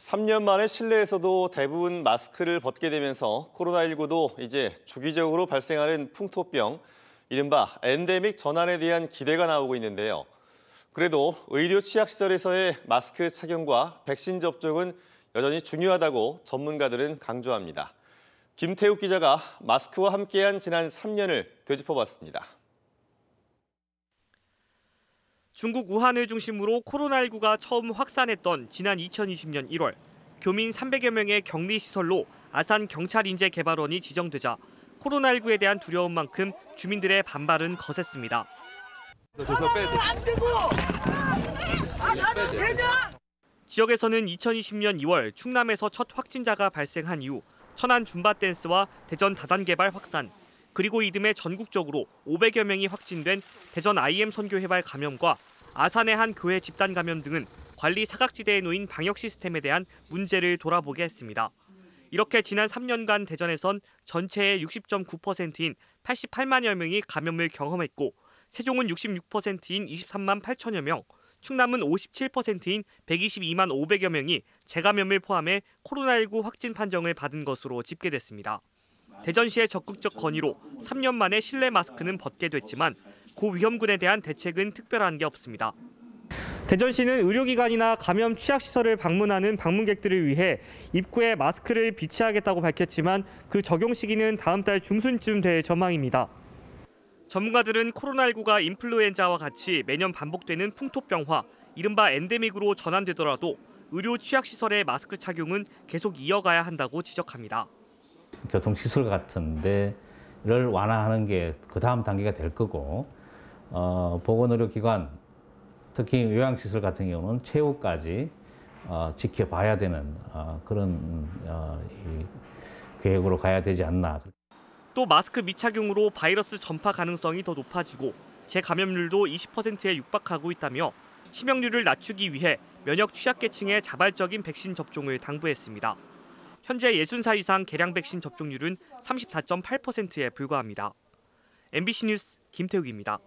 3년 만에 실내에서도 대부분 마스크를 벗게 되면서 코로나19도 이제 주기적으로 발생하는 풍토병, 이른바 엔데믹 전환에 대한 기대가 나오고 있는데요. 그래도 의료 취약시설에서의 마스크 착용과 백신 접종은 여전히 중요하다고 전문가들은 강조합니다. 김태욱 기자가 마스크와 함께한 지난 3년을 되짚어봤습니다. 중국 우한을 중심으로 코로나19가 처음 확산했던 지난 2020년 1월, 교민 300여 명의 격리시설로 아산경찰인재개발원이 지정되자 코로나19에 대한 두려움만큼 주민들의 반발은 거셌습니다. 지역에서는 2020년 2월 충남에서 첫 확진자가 발생한 이후 천안 줌바댄스와 대전 다산 개발 확산, 그리고 이듬해 전국적으로 500여 명이 확진된 대전 IM 선교회발 감염과 아산의 한 교회 집단 감염 등은 관리 사각지대에 놓인 방역 시스템에 대한 문제를 돌아보게 했습니다. 이렇게 지난 3년간 대전에선 전체의 60.9%인 88만여 명이 감염을 경험했고, 세종은 66%인 23만 8천여 명, 충남은 57%인 122만 500여 명이 재감염을 포함해 코로나19 확진 판정을 받은 것으로 집계됐습니다. 대전시의 적극적 건의로 3년 만에 실내 마스크는 벗게 됐지만 고위험군에 대한 대책은 특별한 게 없습니다. 대전시는 의료기관이나 감염 취약시설을 방문하는 방문객들을 위해 입구에 마스크를 비치하겠다고 밝혔지만 그 적용 시기는 다음 달 중순쯤 될 전망입니다. 전문가들은 코로나19가 인플루엔자와 같이 매년 반복되는 풍토병화, 이른바 엔데믹으로 전환되더라도 의료 취약시설의 마스크 착용은 계속 이어가야 한다고 지적합니다. 교통시설 같은 데를 완화하는 게 그 다음 단계가 될 거고, 보건의료기관, 특히 요양시설 같은 경우는 최후까지 지켜봐야 되는 그런 계획으로 가야 되지 않나. 또 마스크 미착용으로 바이러스 전파 가능성이 더 높아지고 재감염률도 20%에 육박하고 있다며 치명률을 낮추기 위해 면역 취약계층에 자발적인 백신 접종을 당부했습니다. 현재 60살 이상 계량 백신 접종률은 34.8%에 불과합니다. MBC 뉴스 김태욱입니다.